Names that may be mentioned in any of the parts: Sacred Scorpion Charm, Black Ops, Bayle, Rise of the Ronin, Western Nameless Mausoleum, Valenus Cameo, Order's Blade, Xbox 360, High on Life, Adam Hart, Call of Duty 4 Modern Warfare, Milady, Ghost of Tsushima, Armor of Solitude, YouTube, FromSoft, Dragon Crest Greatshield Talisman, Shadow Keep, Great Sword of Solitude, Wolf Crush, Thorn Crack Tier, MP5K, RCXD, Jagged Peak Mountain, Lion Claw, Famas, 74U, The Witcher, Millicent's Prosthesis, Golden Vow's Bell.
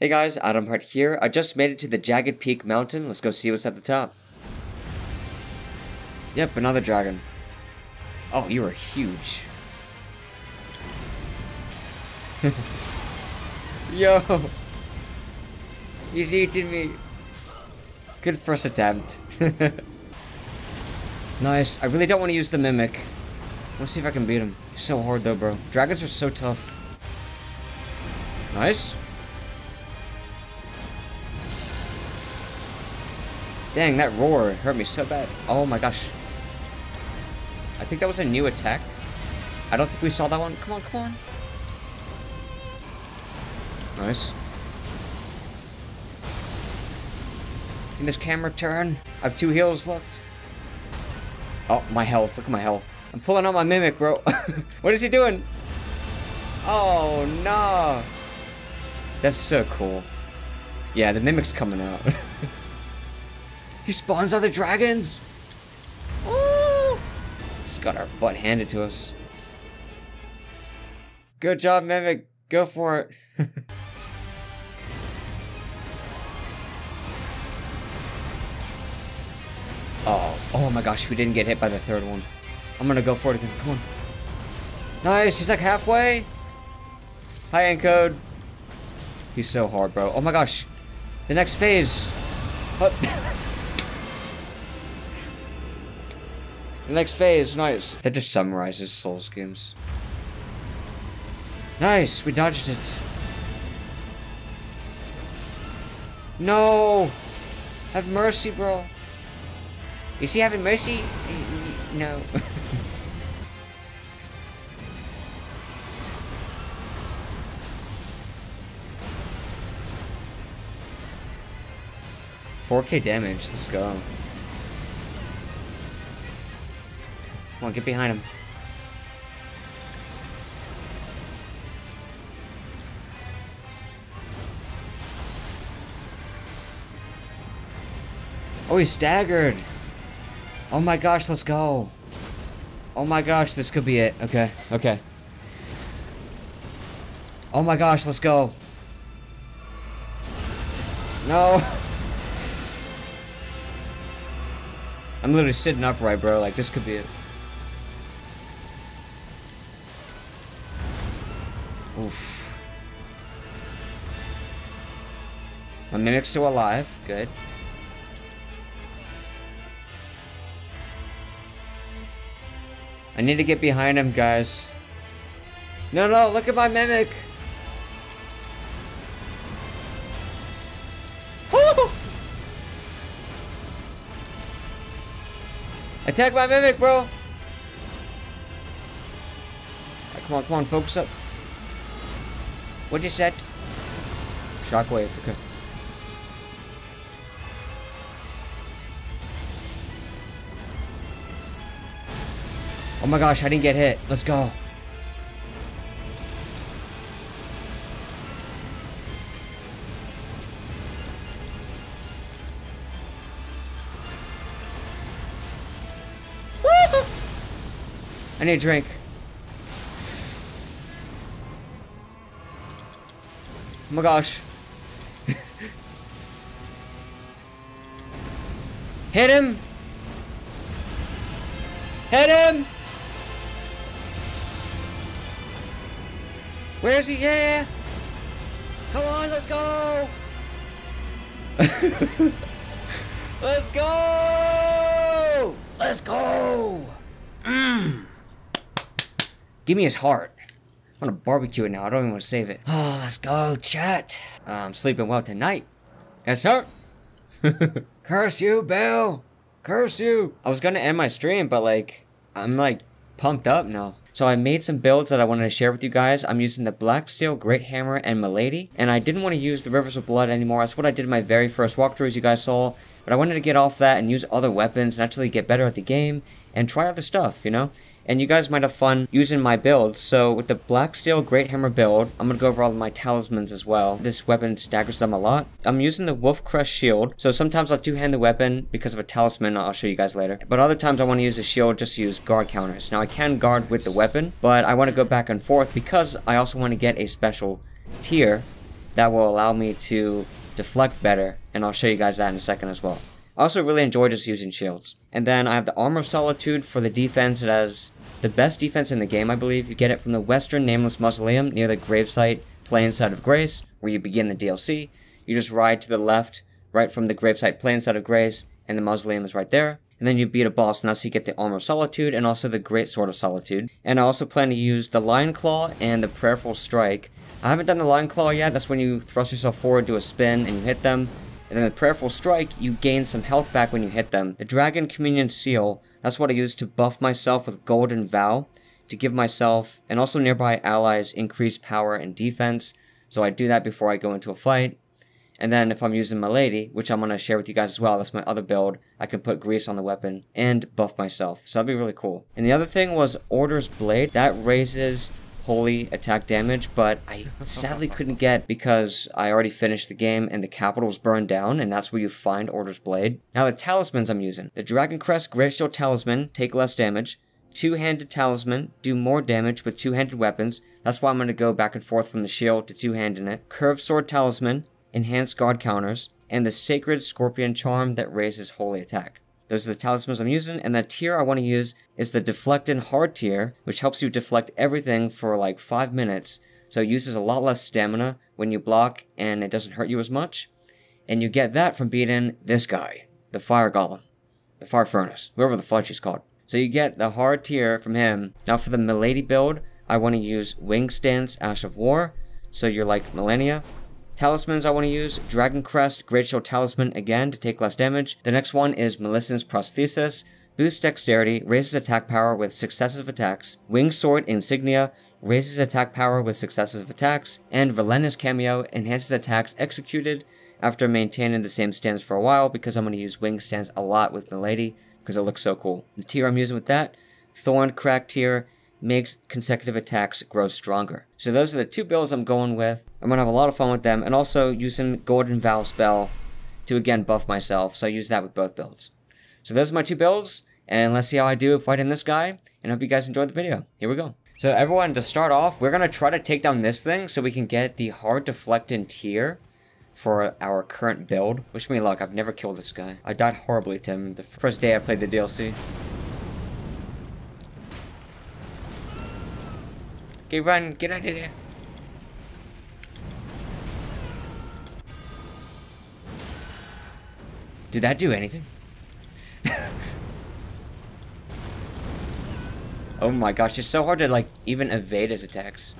Hey guys, Adam Hart here. I just made it to the Jagged Peak Mountain. Let's go see what's at the top. Yep, another dragon. Oh, you are huge. Yo! He's eating me. Good first attempt. Nice. I really don't want to use the mimic. Let's see if I can beat him. He's so hard though, bro. Dragons are so tough. Nice. Dang, that roar hurt me so bad. Oh my gosh. I think that was a new attack. I don't think we saw that one. Come on, come on. Nice. Can this camera turn? I have two heals left. Oh, my health. Look at my health. I'm pulling out my mimic, bro. What is he doing? Oh, no. That's so cool. Yeah, the mimic's coming out. He spawns other dragons! Ooh! Just got our butt handed to us. Good job, Mimic! Go for it! Oh my gosh, we didn't get hit by the third one. I'm gonna go for it again, come on. Nice, he's like halfway! Hi, Encode! He's so hard, bro. Oh my gosh! The next phase! Oh. The next phase, nice. That just summarizes Souls games. Nice, we dodged it. No! Have mercy, bro. Is he having mercy? No. $4K damage, let's go. Come on, get behind him. Oh, he's staggered. Oh my gosh, let's go. Oh my gosh, this could be it. Okay, okay. Oh my gosh, let's go. No. I'm literally sitting upright, bro. Like, this could be it. Oof. My mimic's still alive. Good. I need to get behind him, guys. No, no, look at my mimic. Woo! Attack my mimic, bro. Right, come on, come on, focus up. What is that? Shockwave, okay. Oh my gosh, I didn't get hit. Let's go. Woo! I need a drink. Oh my gosh. Hit him! Hit him! Where is he? Yeah! Come on, let's go! Let's go! Let's go! Mm. Give me his heart. I'm gonna barbecue it now. I don't even want to save it. Oh, let's go, chat. I'm sleeping well tonight. Yes, sir. Curse you, Bayle. Curse you. I was gonna end my stream, but like, I'm like pumped up now. So I made some builds that I wanted to share with you guys. I'm using the Black Steel Greathammer and Milady, and I didn't want to use the Rivers of Blood anymore. That's what I did in my very first walkthrough, as you guys saw. But I wanted to get off that and use other weapons and actually get better at the game and try other stuff, you know? And you guys might have fun using my build. So with the Black Steel Greathammer build, I'm gonna go over all of my talismans as well. This weapon staggers them a lot. I'm using the Wolf Crush shield. So sometimes I'll two-hand the weapon because of a talisman. I'll show you guys later. But other times I want to use a shield just to use guard counters. Now I can guard with the weapon, but I want to go back and forth because I also want to get a special tier that will allow me to deflect better, and I'll show you guys that in a second as well. I also really enjoy just using shields. And then I have the Armor of Solitude for the defense. It has the best defense in the game, I believe. You get it from the Western Nameless Mausoleum near the Gravesite Plainside of Grace, where you begin the DLC. You just ride to the left, right from the Gravesite Plainside of Grace, and the Mausoleum is right there. And then you beat a boss, and that's how you get the Armor of Solitude and also the Great Sword of Solitude. And I also plan to use the Lion Claw and the Prayerful Strike. I haven't done the Lion Claw yet. That's when you thrust yourself forward, do a spin, and you hit them. And then the Prayerful Strike, you gain some health back when you hit them. The Dragon Communion Seal, that's what I use to buff myself with Golden Vow, to give myself and also nearby allies increased power and defense. So I do that before I go into a fight. And then if I'm using my lady, which I'm going to share with you guys as well, that's my other build, I can put grease on the weapon and buff myself. So that'd be really cool. And the other thing was Order's Blade. That raises holy attack damage, but I sadly couldn't get because I already finished the game and the capital was burned down, and that's where you find Order's Blade. Now the talismans I'm using. The Dragon Crest Greatshield Talisman, take less damage. Two-handed talisman, do more damage with two-handed weapons. That's why I'm going to go back and forth from the shield to two-handed it. Curved Sword Talisman, enhanced guard counters, and the Sacred Scorpion Charm that raises holy attack. Those are the talismans I'm using, and the tier I want to use is the Deflect and Hard tier, which helps you deflect everything for like 5 minutes, so it uses a lot less stamina when you block, and it doesn't hurt you as much. And you get that from beating this guy, the Fire Golem, the Fire Furnace, whoever the fudge he's called. So you get the Hard tier from him. Now for the Milady build, I want to use Wing Stance, Ash of War, so you're like Millennia. Talismans I want to use, Dragon Crest, Greatshield Talisman again to take less damage. The next one is Millicent's Prosthesis, boosts dexterity, raises attack power with successive attacks. Wing Sword Insignia, raises attack power with successive attacks. And Valenus Cameo, enhances attacks executed after maintaining the same stance for a while, because I'm going to use Wing Stance a lot with Milady because it looks so cool. The tier I'm using with that, Thorn Crack Tier, makes consecutive attacks grow stronger. So those are the two builds I'm going with. I'm going to have a lot of fun with them, and also using Golden Vow's Bell to again buff myself, so I use that with both builds. So those are my two builds, and let's see how I do fighting this guy, and hope you guys enjoyed the video. Here we go. So everyone, to start off, we're going to try to take down this thing so we can get the Hard Deflectant tier for our current build. Wish me luck, I've never killed this guy. I died horribly to him the first day I played the DLC. Okay, run, get out of there. Did that do anything? Oh my gosh, it's so hard to like even evade his attacks.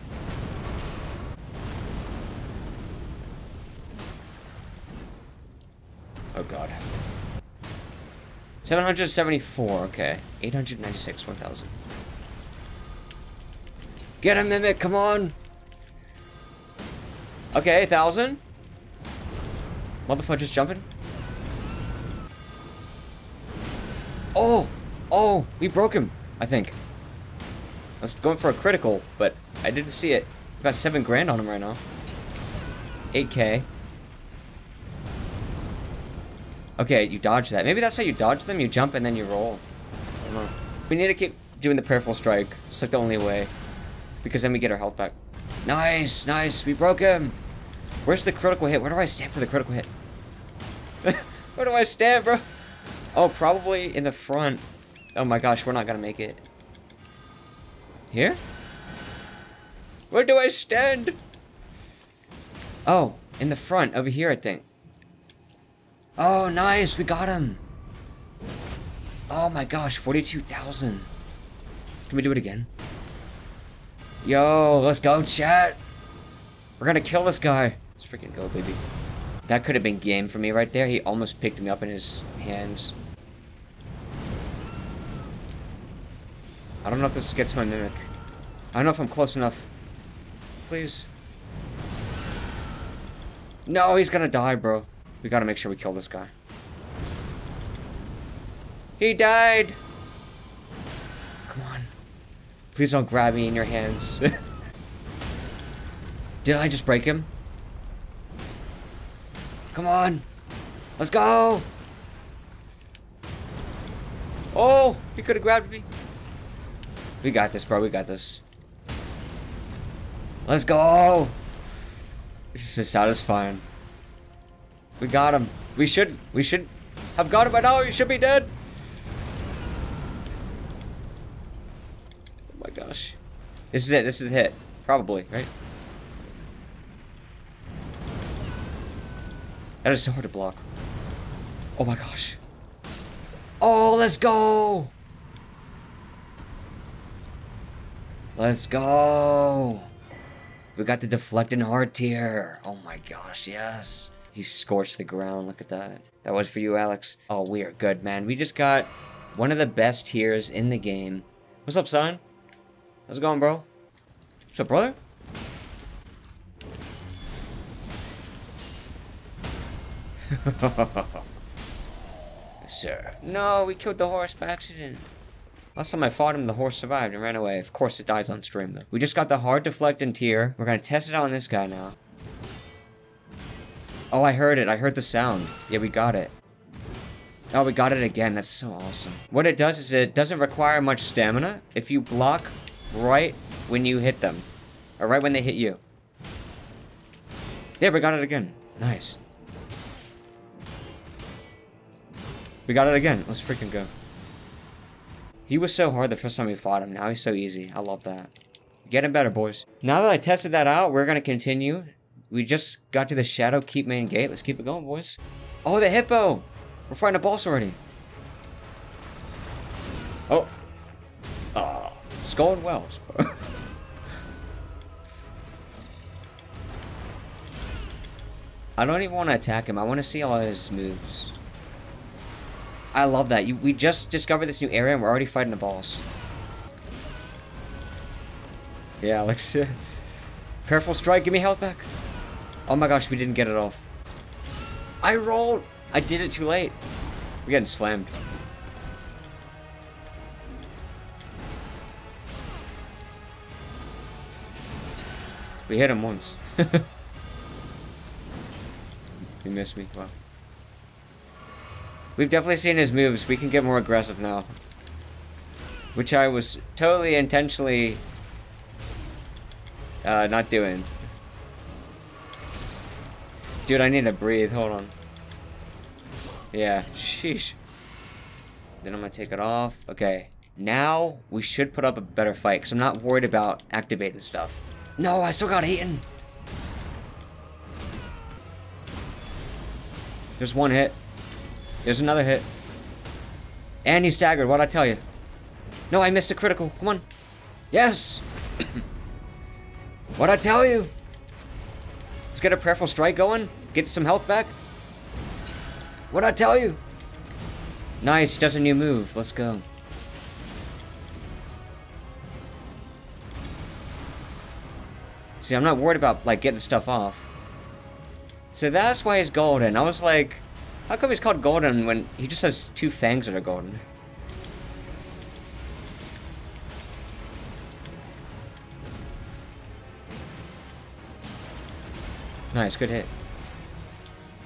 Oh god. 774, okay. 896, 1000. Get him, Mimic, come on! Okay, 1000. Motherfucker's jumping. Oh! Oh! We broke him, I think. I was going for a critical, but I didn't see it. We've got 7 grand on him right now. 8K. Okay, you dodge that. Maybe that's how you dodge them, you jump and then you roll. I don't know. We need to keep doing the Prayerful Strike. It's like the only way, because then we get our health back. Nice, nice, we broke him. Where's the critical hit? Where do I stand for the critical hit? Where do I stand, bro? Oh, probably in the front. Oh my gosh, we're not gonna make it. Here? Where do I stand? Oh, in the front, over here, I think. Oh, nice, we got him. Oh my gosh, 42,000. Can we do it again? Yo, let's go, chat. We're gonna kill this guy. Let's freaking go, baby. That could have been game for me right there. He almost picked me up in his hands. I don't know if this gets my mimic. I don't know if I'm close enough. Please. No, he's gonna die, bro. We gotta make sure we kill this guy. He died. Come on. Please don't grab me in your hands. Did I just break him? Come on. Let's go. Oh, he could have grabbed me. We got this, bro. We got this. Let's go. This is so satisfying. We got him. We should have got him by now. He should be dead. Oh my gosh. This is it. This is the hit. Probably, right? That is so hard to block. Oh my gosh. Oh, let's go. Let's go. We got the deflecting heart tier. Oh my gosh, yes. He scorched the ground. Look at that. That was for you, Alex. Oh, we are good, man. We just got one of the best tiers in the game. What's up, son? How's it going, bro? What's up, brother? Sir. No, we killed the horse by accident. Last time I fought him, the horse survived and ran away. Of course, it dies on stream, though. We just got the hard deflecting tier. We're gonna test it out on this guy now. Oh, I heard it. I heard the sound. Yeah, we got it. Oh, we got it again. That's so awesome. What it does is it doesn't require much stamina if you block right when you hit them. Or right when they hit you. Yeah, we got it again. Nice. We got it again. Let's freaking go. He was so hard the first time we fought him. Now he's so easy. I love that. Getting better, boys. Now that I tested that out, we're gonna continue. We just got to the Shadow Keep main gate. Let's keep it going, boys. Oh, the hippo! We're fighting a boss already. Oh. Oh. It's going well. I don't even want to attack him. I want to see all his moves. I love that. We just discovered this new area and we're already fighting a boss. Yeah, Alex. Prayerful Strike, give me health back. Oh my gosh, we didn't get it off. I rolled. I did it too late. We're getting slammed. We hit him once. You missed me. Wow. We've definitely seen his moves. We can get more aggressive now. Which I was totally intentionally not doing. Dude, I need to breathe. Hold on. Yeah. Sheesh. Then I'm gonna take it off. Okay. Now, we should put up a better fight, because I'm not worried about activating stuff. No, I still got eaten. There's one hit. There's another hit. And he staggered. What'd I tell you? No, I missed a critical. Come on. Yes. What'd I tell you? Let's get a Prayerful Strike going. Get some health back. What'd I tell you? Nice, does a new move. Let's go. See, I'm not worried about, like, getting stuff off. So that's why he's golden. I was like, how come he's called golden when he just has two fangs that are golden? Nice, good hit.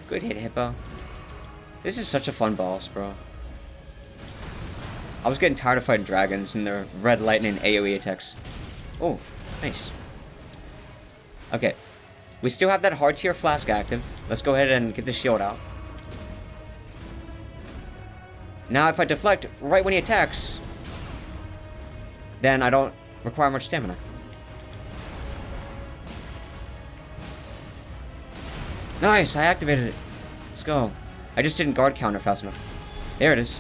Good hit, hippo. This is such a fun boss, bro. I was getting tired of fighting dragons and their red lightning AoE attacks. Oh, nice. Okay. We still have that hard tier flask active. Let's go ahead and get the shield out. Now if I deflect right when he attacks, then I don't require much stamina. Nice, I activated it. Let's go. I just didn't guard counter fast enough. There it is.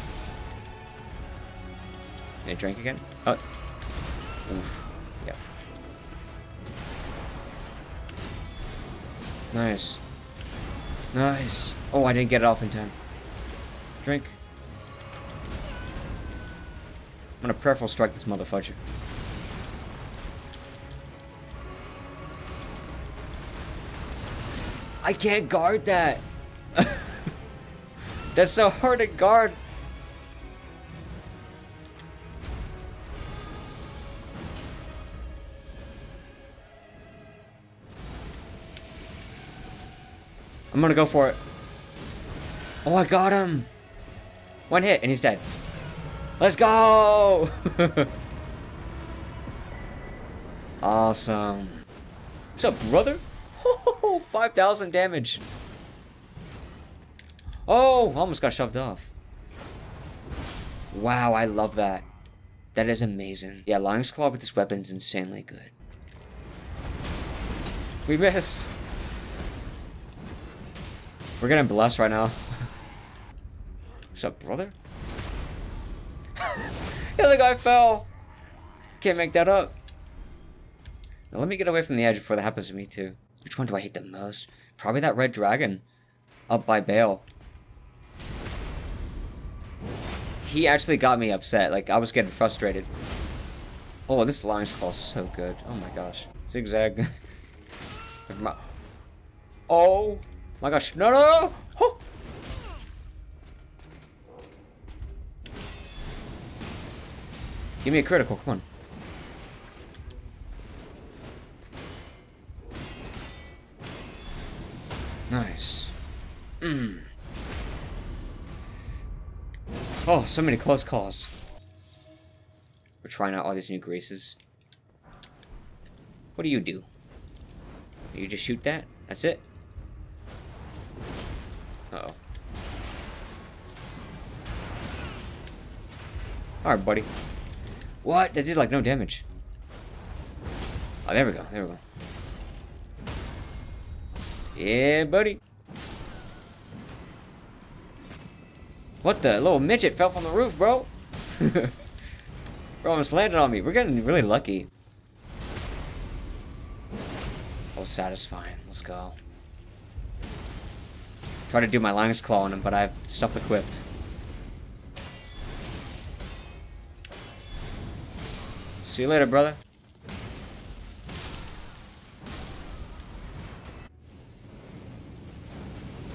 Did I drink again? Oh. Oof. Yeah. Nice. Nice. Oh, I didn't get it off in time. Drink. I'm gonna Prayerful Strike this motherfucker. I can't guard that. That's so hard to guard. I'm gonna go for it. Oh, I got him. One hit and he's dead. Let's go. Awesome. What's up, brother? Oh, 5,000 damage. Oh, almost got shoved off. Wow, I love that. That is amazing. Yeah, Lion's Claw with this weapon is insanely good. We missed. We're gonna bless right now. What's up, brother? The other guy fell. Can't make that up. Now let me get away from the edge before that happens to me too. Which one do I hate the most? Probably that red dragon up by Bayle. He actually got me upset. Like, I was getting frustrated. Oh, this Lion's Claw is so good. Oh my gosh. Zigzag. Oh my gosh. No, no, no. Oh. Give me a critical. Come on. Nice. Mm. Oh, so many close calls. We're trying out all these new graces. What do you do? You just shoot that? That's it? Uh-oh. Alright, buddy. What? That did like no damage. Oh, there we go. There we go. Yeah, buddy. What the? Little midget fell from the roof, bro. Bro, almost landed on me. We're getting really lucky. Oh, satisfying. Let's go. Try to do my Lion's Claw on him, but I have stuff equipped. See you later, brother.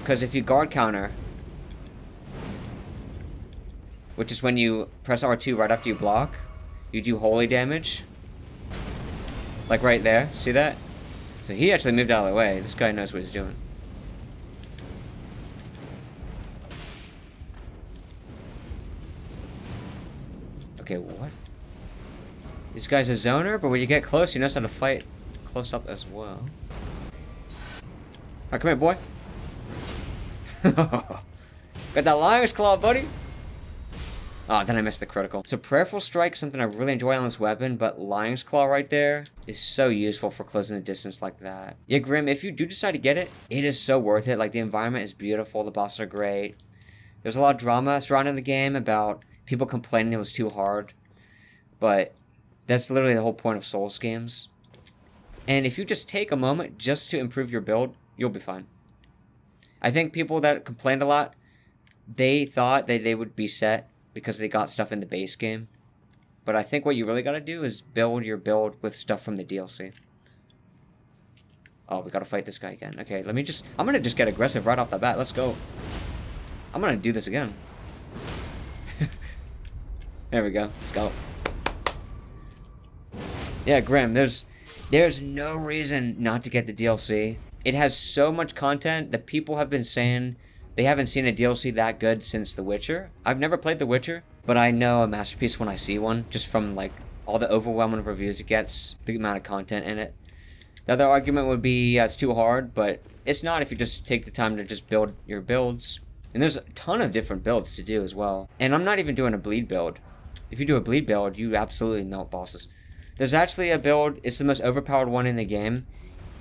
Because if you guard counter, which is when you press R2 right after you block, you do holy damage. Like right there, see that? So he actually moved out of the way. This guy knows what he's doing. Okay, what? This guy's a zoner, but when you get close, you know how to fight close up as well. Alright, come here, boy. Got that Lion's Claw, buddy. Oh, then I missed the critical. So Prayerful Strike, something I really enjoy on this weapon, but Lion's Claw right there is so useful for closing the distance like that. Yeah, Grim, if you do decide to get it, it is so worth it. Like, the environment is beautiful, the bosses are great. There's a lot of drama surrounding the game about people complaining it was too hard, but that's literally the whole point of Souls games. And if you just take a moment just to improve your build, you'll be fine. I think people that complained a lot, they thought that they would be set because they got stuff in the base game. But I think what you really gotta do is build your build with stuff from the DLC. Oh, we gotta fight this guy again. Okay, let me just... I'm gonna just get aggressive right off the bat. Let's go. I'm gonna do this again. There we go. Let's go. Yeah, Grim, there's no reason not to get the DLC. It has so much content that people have been saying... They haven't seen a DLC that good since The Witcher. I've never played The Witcher, but I know a masterpiece when I see one, just from like all the overwhelming reviews it gets, the amount of content in it. The other argument would be, yeah, it's too hard, but it's not if you just take the time to just build your builds. And there's a ton of different builds to do as well. And I'm not even doing a bleed build. If you do a bleed build, you absolutely melt bosses. There's actually a build, it's the most overpowered one in the game.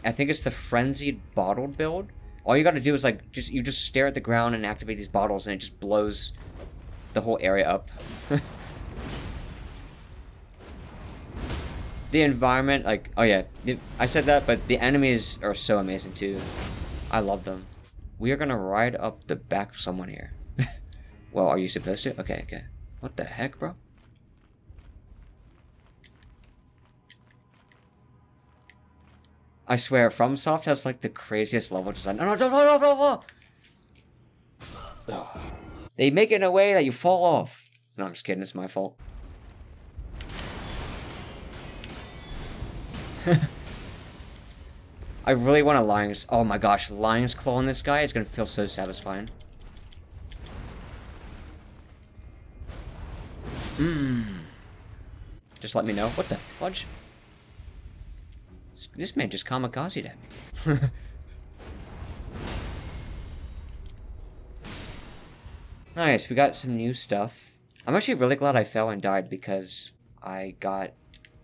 I think it's the Frenzied Bottled build. All you gotta do is like, you just stare at the ground and activate these bottles and it just blows the whole area up. The environment, like, oh yeah, I said that, but the enemies are so amazing too. I love them. We are gonna ride up the back of someone here. Well, are you supposed to? Okay, okay. What the heck, bro? I swear, FromSoft has like the craziest level design. No, no, no, no, no, no, no! They make it in a way that you fall off. No, I'm just kidding. It's my fault. I really want a Lion's... Oh my gosh, Lion's Claw on this guy is going to feel so satisfying. Mmm. Just let me know. What the fudge? This man just kamikazed at me. Alright, so we got some new stuff. I'm actually really glad I fell and died because I got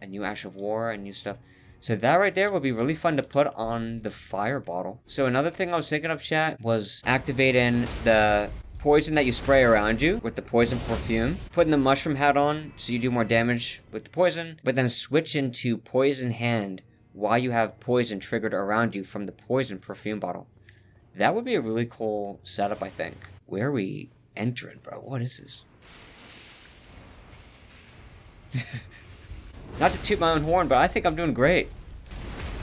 a new Ash of War and new stuff. So that right there would be really fun to put on the fire bottle. So another thing I was thinking of, chat, was activating the poison that you spray around you with the poison perfume, putting the mushroom hat on so you do more damage with the poison, but then switch into poison hand while you have poison triggered around you from the poison perfume bottle. That would be a really cool setup, I think. Where are we entering, bro? What is this? Not to toot my own horn, but I think I'm doing great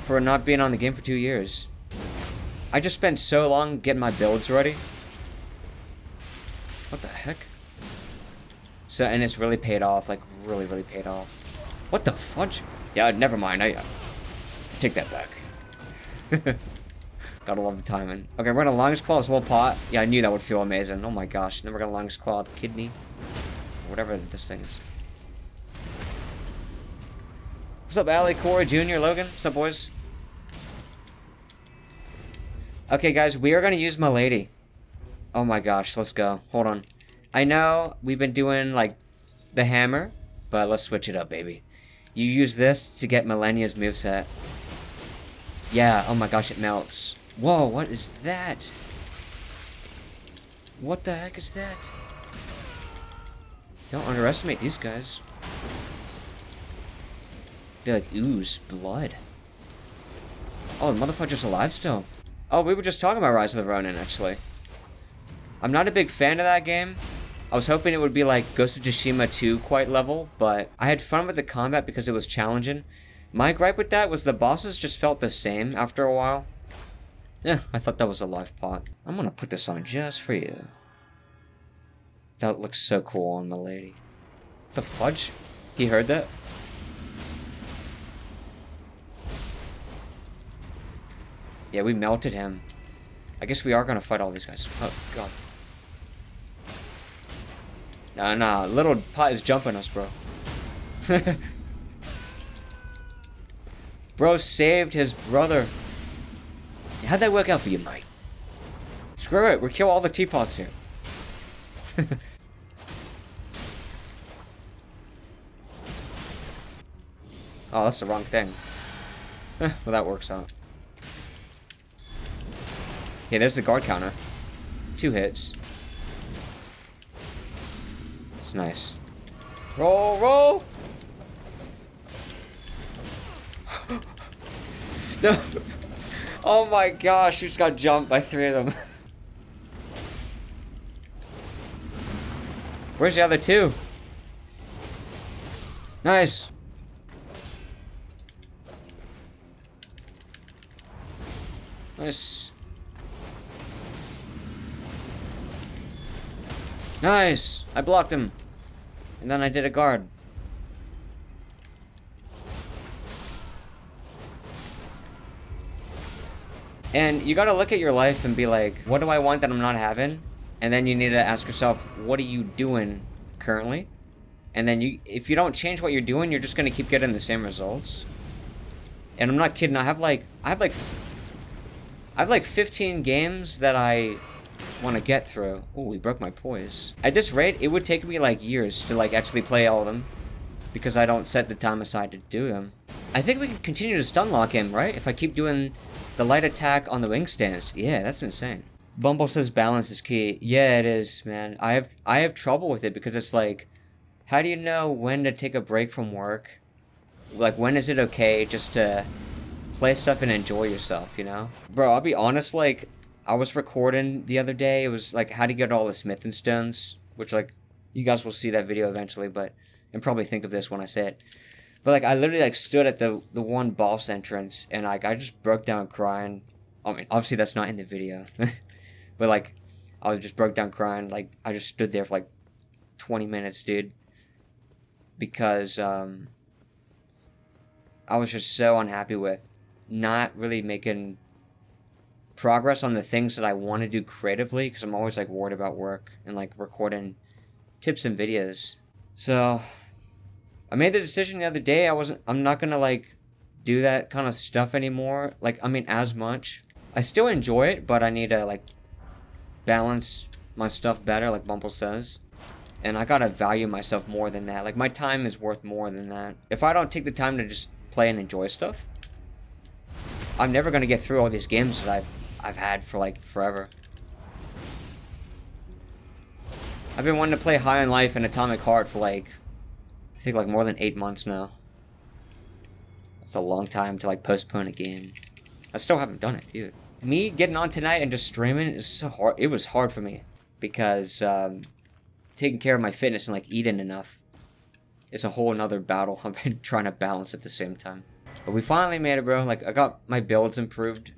for not being on the game for 2 years. I just spent so long getting my builds ready. What the heck? So, and it's really paid off, like really, really paid off. What the fudge? Yeah, never mind, I take that back. Gotta love the timing. Okay, we're gonna Lion's Claw this little pot. Yeah, I knew that would feel amazing. Oh my gosh, then we're gonna Lion's Claw the kidney. Whatever this thing is. What's up, Allie, Corey, Jr., Logan? What's up, boys? Okay, guys, we are going to use my lady. Oh, my gosh. Let's go. Hold on. I know we've been doing, like, the hammer, but let's switch it up, baby. You use this to get Millennia's moveset. Yeah. Oh, my gosh. It melts. Whoa. What is that? What the heck is that? Don't underestimate these guys. They like ooze blood. Oh, the motherfucker's alive still. Oh, we were just talking about Rise of the Ronin, actually. I'm not a big fan of that game. I was hoping it would be like Ghost of Tsushima 2 quite level, but I had fun with the combat because it was challenging. My gripe with that was the bosses just felt the same after a while. Eh, I thought that was a live pot. I'm gonna put this on just for you. That looks so cool on the lady. The fudge? He heard that? Yeah, we melted him. I guess we are gonna fight all these guys. Oh, God. Nah, nah, little pot is jumping us, bro. Bro saved his brother. How'd that work out for you, mate? Screw it, we kill all the teapots here. Oh, that's the wrong thing. Well, that works out. Yeah, there's the guard counter. 2 hits. It's nice. Roll, roll! No. Oh my gosh, you just got jumped by 3 of them. Where's the other 2? Nice. Nice. Nice! I blocked him. And then I did a guard. And you gotta look at your life and be like, what do I want that I'm not having? And then you need to ask yourself, what are you doing currently? And then you, if you don't change what you're doing, you're just gonna keep getting the same results. And I'm not kidding, I have like 15 games that I want to get through. Oh, we broke my poise. At this rate, it would take me like years to like actually play all of them because I don't set the time aside to do them. I think we can continue to stun lock him, right? If I keep doing the light attack on the wing stance. Yeah, that's insane. Bumble says balance is key. Yeah, it is, man. I have trouble with it because it's like, how do you know when to take a break from work? Like, when is it okay just to play stuff and enjoy yourself, you know? Bro, I'll be honest, like, I was recording the other day, it was like how to get all the Smith and Stones, which like, you guys will see that video eventually, but, and probably think of this when I say it. But like, I literally like stood at the one boss entrance, and like, I just broke down crying. I mean, obviously that's not in the video, but like, I just broke down crying, like, I just stood there for like 20 minutes, dude. Because, I was just so unhappy with not really making progress on the things that I want to do creatively, because I'm always like worried about work and like recording tips and videos. So I made the decision the other day, I'm not gonna like do that kind of stuff anymore, like, I mean, as much. I still enjoy it, but I need to like balance my stuff better, like Bumple says. And I gotta value myself more than that. Like, my time is worth more than that. If I don't take the time to just play and enjoy stuff, I'm never gonna get through all these games that I've had for, like, forever. I've been wanting to play High on Life and Atomic Heart for, like, I think, like, more than 8 months now. That's a long time to, like, postpone a game. I still haven't done it, either. Me getting on tonight and just streaming is so hard. It was hard for me because, taking care of my fitness and, like, eating enough is a whole nother battle I've been trying to balance at the same time. But we finally made it, bro. Like, I got my builds improved.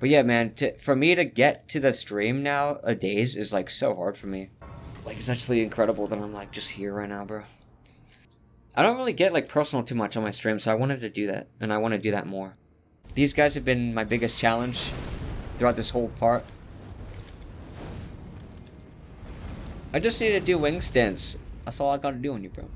But yeah, man, for me to get to the stream nowadays is, like, so hard for me. Like, it's actually incredible that I'm, like, just here right now, bro. I don't really get, like, personal too much on my stream, so I wanted to do that. And I want to do that more. These guys have been my biggest challenge throughout this whole part. I just need to do wing stints. That's all I gotta do on you, bro.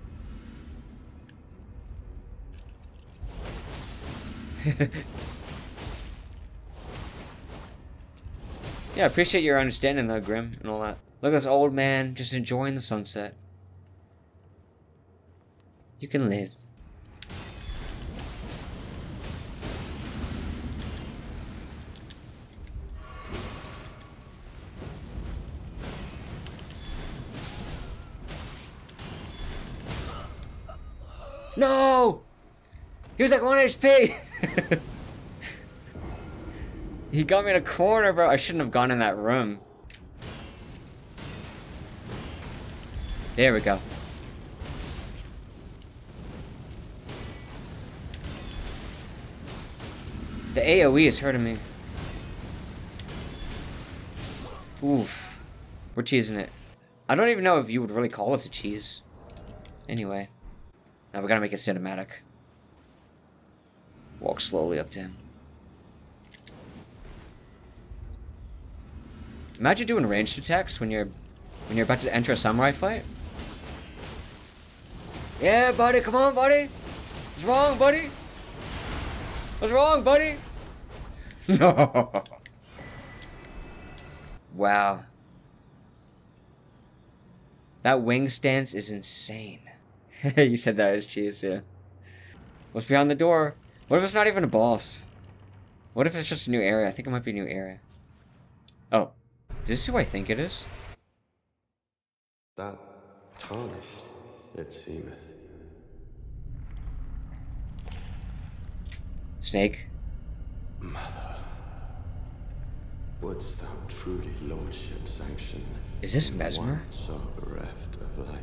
Yeah, I appreciate your understanding though, Grim, and all that. Look at this old man just enjoying the sunset. You can live. No! He was like 1 HP! He got me in a corner, bro. I shouldn't have gone in that room. There we go. The AoE is hurting me. Oof. We're cheesing it. I don't even know if you would really call us a cheese. Anyway. Now we gotta make it cinematic. Walk slowly up to him. Imagine doing ranged attacks when you're about to enter a samurai fight. Yeah, buddy, come on, buddy. What's wrong, buddy? What's wrong, buddy? No. Wow. That wing stance is insane. You said that is cheese, yeah. What's behind the door? What if it's not even a boss? What if it's just a new area? I think it might be a new area. Oh. Is this who I think it is? That tarnished, it seemeth. Snake? Mother. Wouldst thou truly lordship sanction? Is this Mesmer? So bereft of light.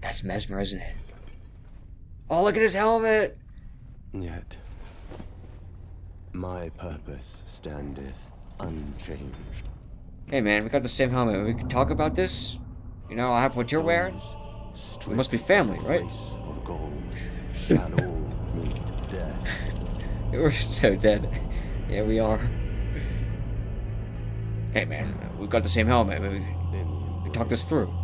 That's Mesmer, isn't it? Oh, look at his helmet! Yet, my purpose standeth unchanged. Hey man, we got the same helmet. We can talk about this? You know, I have what you're wearing? We must be family, right? Of gold shall all meet death. We're so dead. Yeah, we are. Hey man, we've got the same helmet. We can talk this through.